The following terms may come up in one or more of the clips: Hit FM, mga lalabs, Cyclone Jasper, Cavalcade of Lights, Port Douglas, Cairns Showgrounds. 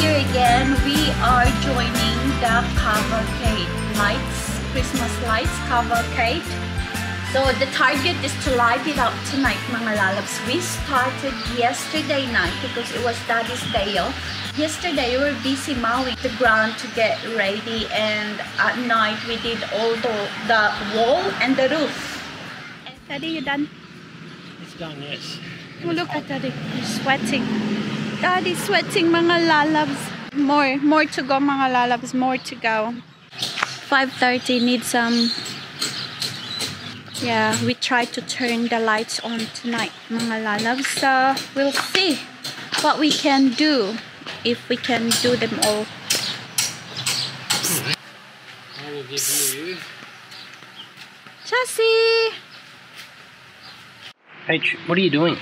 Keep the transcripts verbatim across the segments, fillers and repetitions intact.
year again, we are joining the Cavalcade Lights, Christmas Lights Cavalcade. So the target is to light it up tonight, mga lalabs. We started yesterday night because it was Daddy's Day. Oh. Yesterday we were busy mowing the ground to get ready, and at night we did all the, the wall and the roof. And Daddy, you done? It's done, yes. Oh, look at Daddy, he's sweating. Daddy's sweating, mga lalabs. More, more to go, mga lalabs, more to go. five thirty, need some... Yeah, we try to turn the lights on tonight, mga lalabs. So we'll see what we can do, if we can do them all. Psst. I will give you... Chassis! Hey, what are you doing?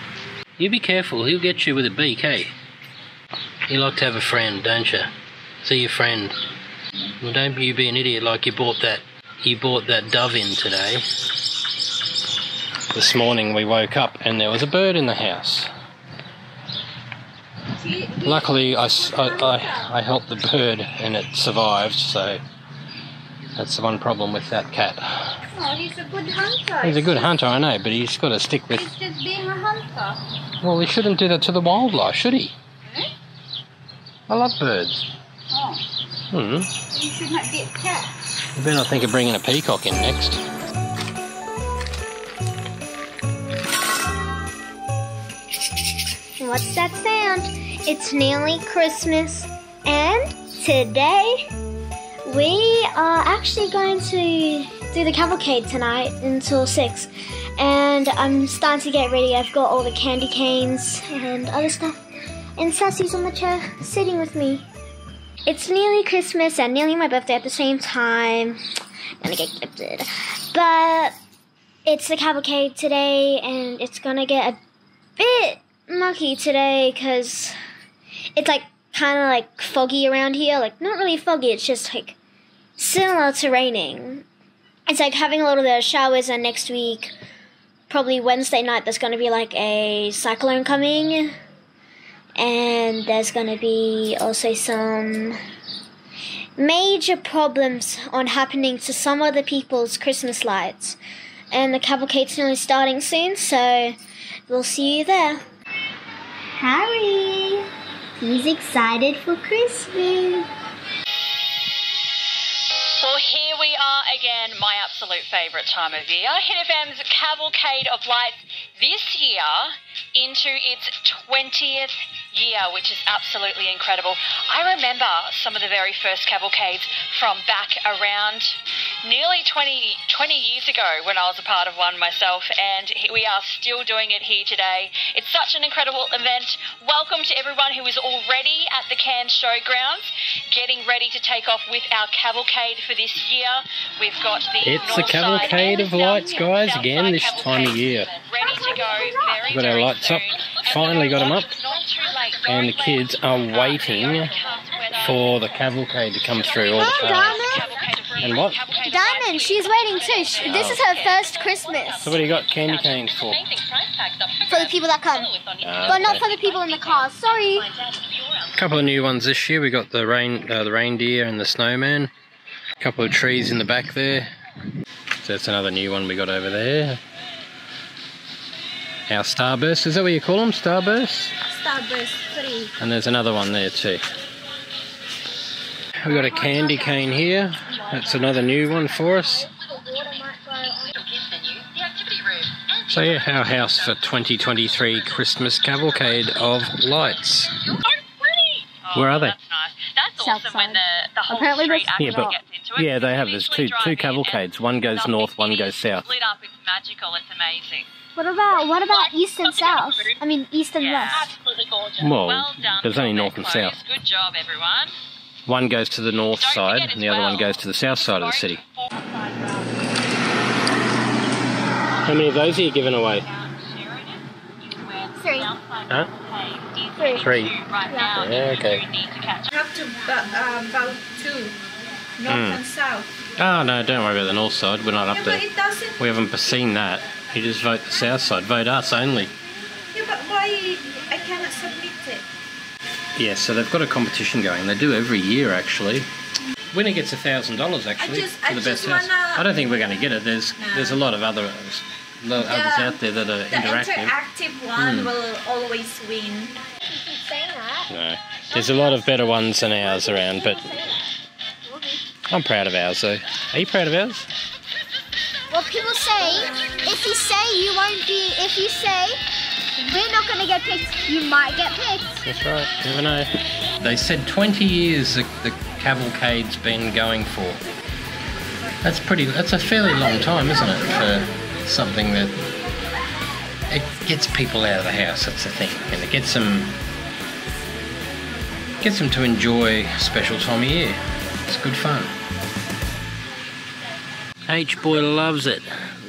You be careful, he'll get you with a beak, hey? You like to have a friend, don't you? See your friend. Well, don't you be an idiot like you bought that, you bought that dove in today. This morning we woke up and there was a bird in the house. Luckily I, I, I helped the bird and it survived, so that's the one problem with that cat. Oh, he's a good hunter. He's a good hunter, I know, but he's got to stick with... He's just being a hunter. Well, he shouldn't do that to the wildlife, should he? Hmm? I love birds. Oh. Hmm. You should not get cats. You better not think of bringing a peacock in next. What's that sound? It's nearly Christmas, and today we are actually going to do the cavalcade tonight until six, and I'm starting to get ready. I've got all the candy canes and other stuff, and Sassy's on the chair sitting with me. It's nearly Christmas and nearly my birthday at the same time. I'm gonna get gifted, but it's the cavalcade today, and it's gonna get a bit mucky today because it's like kind of like foggy around here. Like, not really foggy, it's just like similar to raining. It's like having a little bit of showers, and next week, probably Wednesday night, there's going to be like a cyclone coming, and there's going to be also some major problems on happening to some other people's Christmas lights, and the cavalcade's nearly starting soon, so we'll see you there. Harry, he's excited for Christmas. Well, here we are again, my absolute favourite time of year. Hit F M's Cavalcade of Lights this year into its twentieth year, which is absolutely incredible. I remember some of the very first cavalcades from back around nearly twenty, twenty years ago when I was a part of one myself, and we are still doing it here today. It's such an incredible event. Welcome to everyone who is already at the Cairns Showgrounds, getting ready to take off with our cavalcade for this year. We've got the It's the Cavalcade of Lights, guys, again this time of year. Ready to go very, got our lights up, finally got them up, and the kids are waiting for the cavalcade to come through all the time. And what? Diamond, she's waiting too. She, this oh. is her first Christmas. So what do you got candy canes for? For the people that come. Uh, but not for the people in the car, sorry. A couple of new ones this year. We got the rain, uh, the reindeer and the snowman. A couple of trees in the back there. So that's another new one we got over there. Our starburst, is that what you call them? Starburst? Starburst three. And there's another one there too. We've got a candy cane here. That's another new one for us. So yeah, our house for twenty twenty-three Christmas Cavalcade of Lights. Where are they? That's awesome when the, the whole Apparently street actually yeah, but, gets into it. Yeah, they have. There's two, two cavalcades. One goes north, one goes south. It's lit up. It's magical. It's amazing. What about, what about east and south? I mean, east and yeah, west. Absolutely gorgeous. Well, well done. There's only north and south. Good job, everyone. One goes to the north side and the other one goes to the south side of the city. How many of those are you giving away? Three. Huh? Three. Three. Yeah, okay. You have to uh, vote two, north mm. and south. Oh, no, don't worry about the north side. We're not up yeah, there. It doesn't... We haven't seen that. You just vote the south side. Vote us only. Yeah, but why I cannot submit it? Yeah, so they've got a competition going. They do every year, actually. Winner gets a thousand dollars actually I just, for the I best house. I don't think we're going to get it. There's no. there's a lot of other the, others out there that are the interactive. The interactive one mm. will always win. No, there's a lot of better ones than ours around, but I'm proud of ours though. Are you proud of ours? Well, people say if you say you won't be, if you say we're not going to get picked, you might get picked. That's right. You never know. They said twenty years the, the Cavalcade's been going for. That's pretty. That's a fairly long time, isn't it, for something that it gets people out of the house. That's the thing, and it gets them gets them to enjoy special time of year. It's good fun. H boy loves it.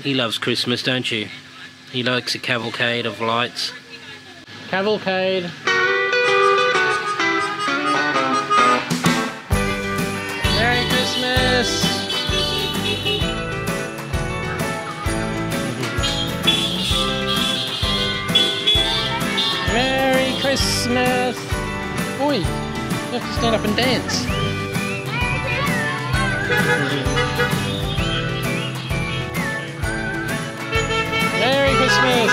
He loves Christmas, don't you? He likes a Cavalcade of Lights. Cavalcade. Merry Christmas! Merry Christmas! Oi! You have to stand up and dance. Merry Christmas!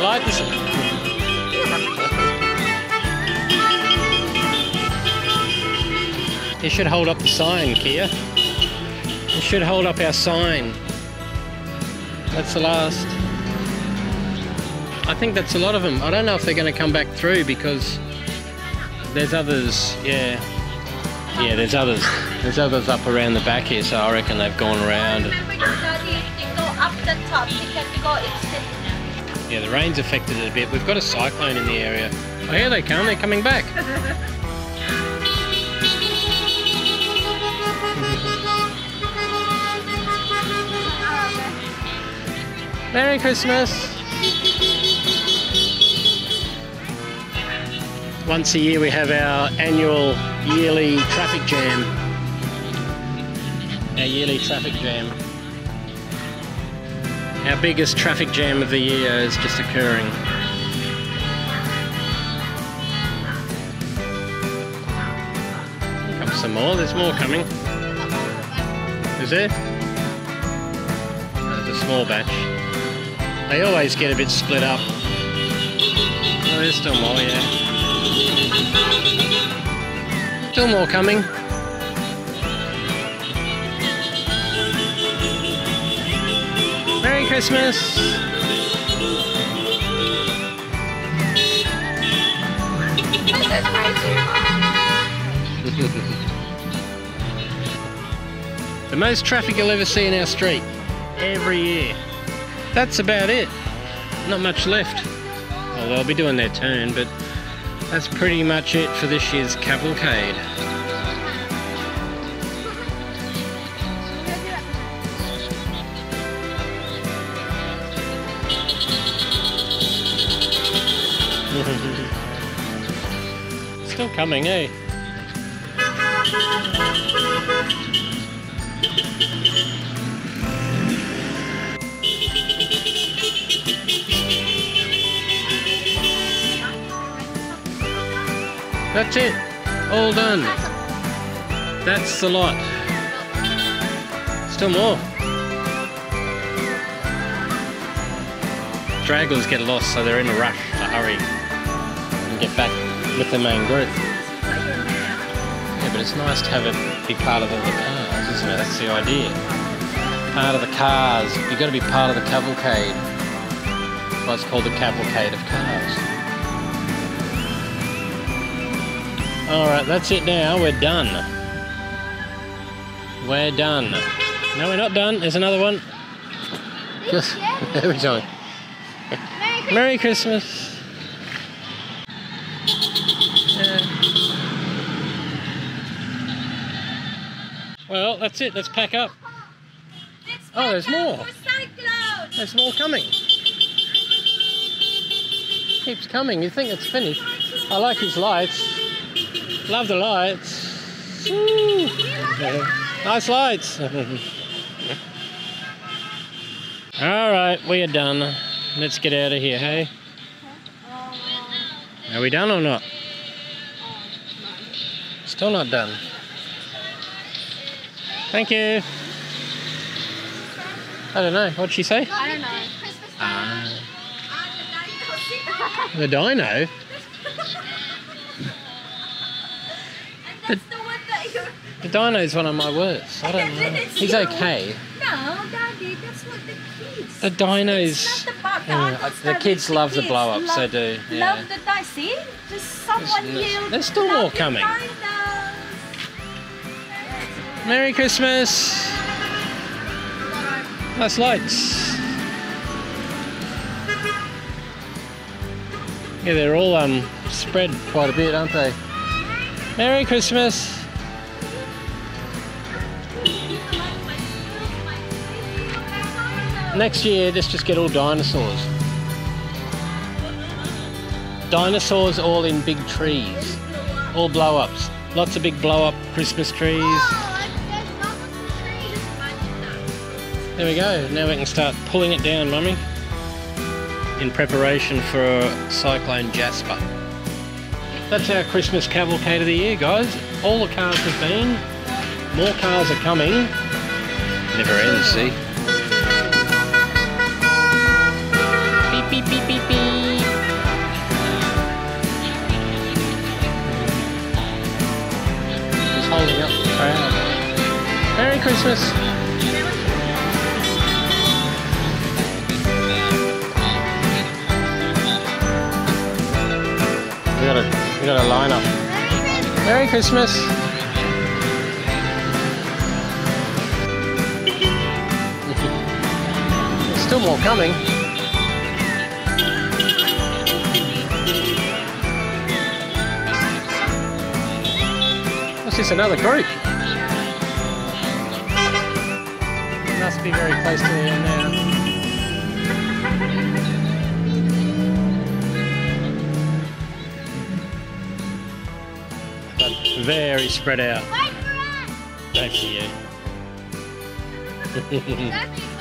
Light this. You should hold up the sign, Kia. You should hold up our sign. That's the last. I think that's a lot of them. I don't know if they're going to come back through because there's others, yeah. Yeah, there's others. There's others up around the back here, so I reckon they've gone around. Yeah, the rain's affected it a bit. We've got a cyclone in the area. Oh, here they come. They're coming back. Merry Christmas! Once a year we have our annual yearly traffic jam. Our yearly traffic jam. Our biggest traffic jam of the year is just occurring. Here comes some more, there's more coming. Is there? There's a small batch. They always get a bit split up. Oh, there's still more, yeah. Still more coming. Merry Christmas! The most traffic you'll ever see in our street. Every year. That's about it. Not much left. Well, they'll be doing their turn, but that's pretty much it for this year's Cavalcade. Still coming, eh? That's it, all done. That's the lot. Still more. Dragglers get lost, so they're in a rush to hurry and get back with the main group. Yeah, but it's nice to have it be part of all the cars, isn't it? That's the idea. Part of the cars. You've got to be part of the Cavalcade. That's why it's called the Cavalcade of Cars. Alright, that's it now, we're done. We're done. No, we're not done, there's another one. Just every time. Merry Christmas! Yeah. Well, that's it, let's pack up. Oh, there's more! There's more coming. Keeps coming, you think it's finished. I like his lights. Love the lights. Woo. Nice lights. Alright, we are done. Let's get out of here, hey? Are we done or not? Still not done. Thank you. I don't know. What'd she say? I don't know. Ah. The dino? The, the dino's one of my worst. I don't know. He's okay. No, Daddy, that's not the kids. The dino's... Yeah, the kids love the, the blow-ups, they do. Yeah. Love the dice, see? Just someone here. There's still more coming. Merry Christmas. Nice lights. Yeah, they're all um, spread quite a bit, aren't they? Merry Christmas. Next year, let's just get all dinosaurs. Dinosaurs all in big trees. All blow-ups. Lots of big blow-up Christmas trees. There we go. Now we can start pulling it down, Mummy. In preparation for Cyclone Jasper. That's our Christmas cavalcade of the year, guys. All the cars have been. More cars are coming. Never ends, see? Beep, beep, beep, beep. Just holding up the crowd. Merry Christmas. We got a we got a line up. Merry Christmas. There's still more coming. It's just another group. It must be very close to the end now. But very spread out. Thank you.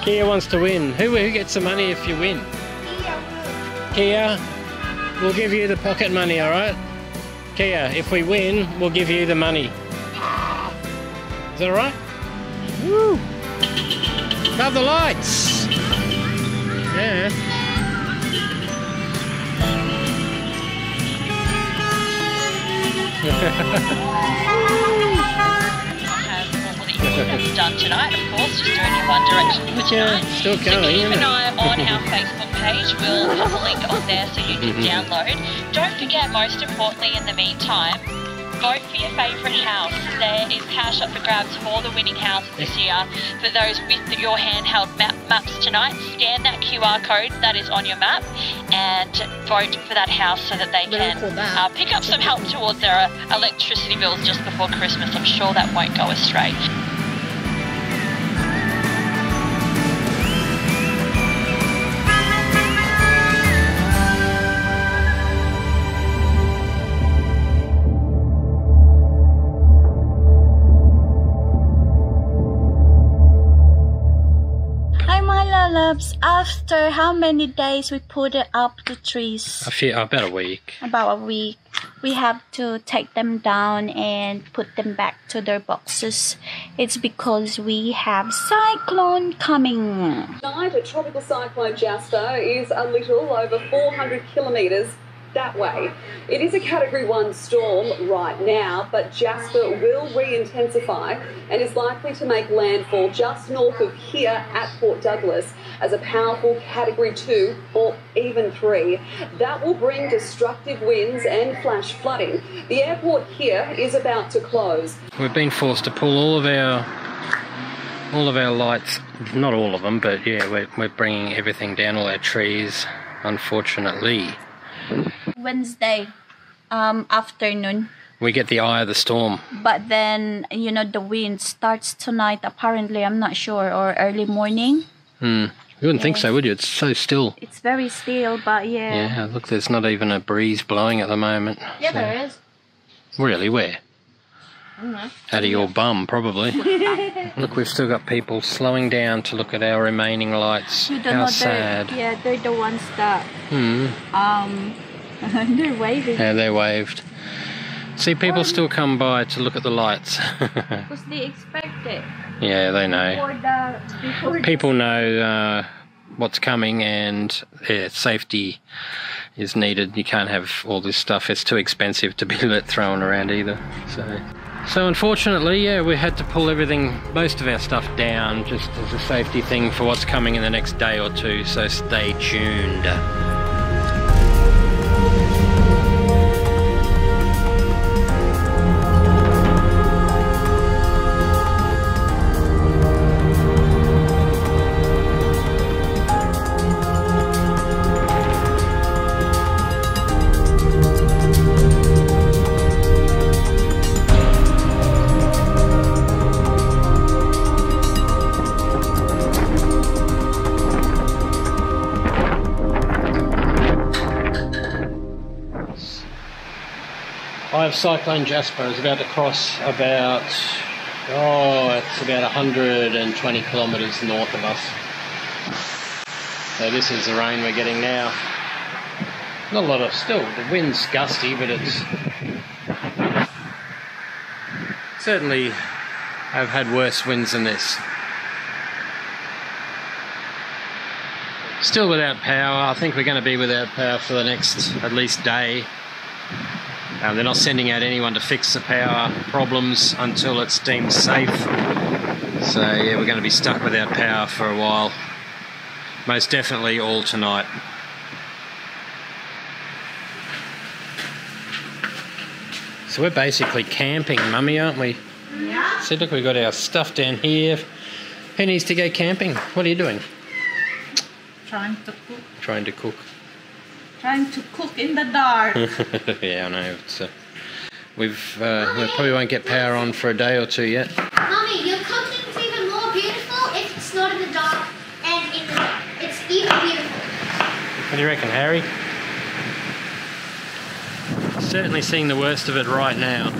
Kia wants to win. Who, who gets the money if you win? Kia, we'll give you the pocket money, alright? Kia, if we win, we'll give you the money. Is that alright? Woo! Love the lights! Yeah. All the equipment's done tonight, of course, just doing your One Direction for tonight. Yeah, still coming, so keep an eye on our Facebook page. We'll have a link on there so you can mm-hmm. download. Don't forget, most importantly, in the meantime, vote for your favourite house. There is cash up for grabs for the winning house this year. For those with your handheld map, maps tonight, scan that Q R code that is on your map and vote for that house so that they can uh, pick up some help towards their electricity bills just before Christmas. I'm sure that won't go astray. After how many days we put up the trees? A few, about a week. About a week. We have to take them down and put them back to their boxes. It's because we have cyclone coming. Tonight, a tropical cyclone Jasper is a little over four hundred kilometres that way. It is a category one storm right now, but Jasper will re-intensify and is likely to make landfall just north of here at Port Douglas as a powerful category two or even three. That will bring destructive winds and flash flooding. The airport here is about to close. We've been forced to pull all of our all of our lights, not all of them, but yeah, we're, we're bringing everything down, all our trees, unfortunately. Wednesday um, afternoon we get the eye of the storm, but then you know the wind starts tonight apparently, I'm not sure, or early morning. Hmm. You wouldn't yeah. think so, would you? It's so still. It's very still, but yeah. Yeah, look, there's not even a breeze blowing at the moment. Yeah, so. There is. Really? Where? I don't know. Out of your bum, probably. Look, we've still got people slowing down to look at our remaining lights. You don't How know, sad. Yeah, they're the ones that... Hmm. Um... They're waving. Yeah, they waved. See, people oh, still come by to look at the lights. Because they expect it. Yeah, they know. Before the, before people know uh, what's coming, and yeah, safety is needed. You can't have all this stuff. It's too expensive to be let thrown around either. So, so unfortunately, yeah, we had to pull everything, most of our stuff down, just as a safety thing for what's coming in the next day or two. So stay tuned. Cyclone Jasper is about to cross about, oh, it's about one hundred twenty kilometres north of us. So this is the rain we're getting now. Not a lot of, still, the wind's gusty, but it's... Certainly, I've had worse winds than this. Still without power. I think we're going to be without power for the next, at least, day. Um, they're not sending out anyone to fix the power problems until it's deemed safe. So yeah, we're going to be stuck without power for a while. Most definitely all tonight. So we're basically camping, Mummy, aren't we? Yeah. See, look, we've got our stuff down here. Who needs to go camping? What are you doing? Trying to cook. Trying to cook. Trying to cook in the dark. Yeah, I know. It's, uh, we've uh, Mommy, we probably won't get power on for a day or two yet. Mommy, your cooking's even more beautiful if it's not in the dark, and in the, it's even beautiful. What do you reckon, Harry? Certainly seeing the worst of it right now.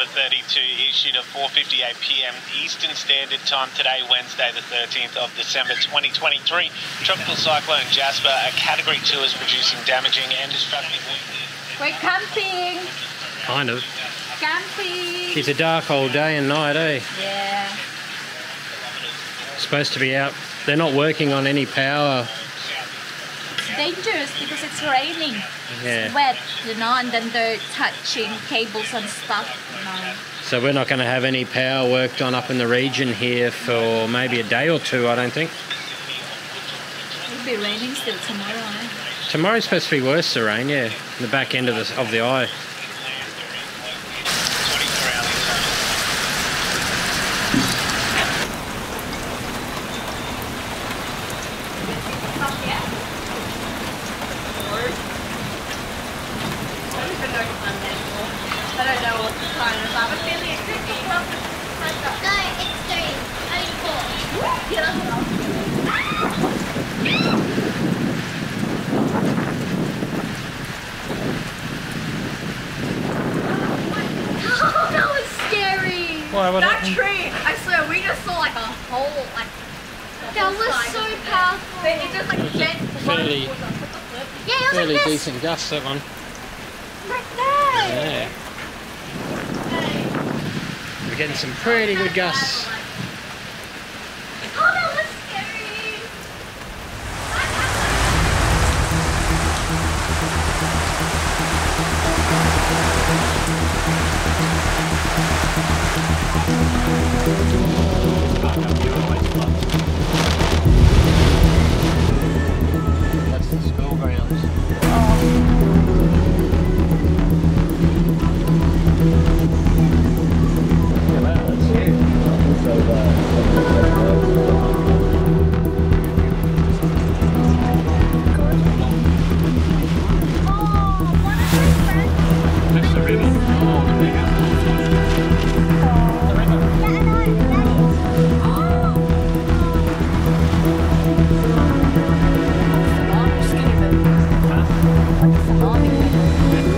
thirty-two issued at four fifty-eight p m Eastern Standard Time today, Wednesday the thirteenth of December twenty twenty-three. Tropical Cyclone Jasper, a Category two, is producing damaging and destructive winds. We're camping. Kind of. Camping. It's a dark old day and night, eh? Yeah. Supposed to be out. They're not working on any power. Dangerous because it's raining, yeah. It's wet, you know, and then they're touching cables and stuff, you know. So we're not going to have any power worked on up in the region here for maybe a day or two, I don't think. It'll be raining still tomorrow, eh? Tomorrow's supposed to be worse, the rain, yeah, the back end of the, of the eye. That tree, I swear, we just saw like a whole, like, that was so powerful. It just like jet really, yeah, it was really like this. Decent gust, that one. Like that. Yeah. Okay. We're getting some pretty good gusts. Oh, I'm scared.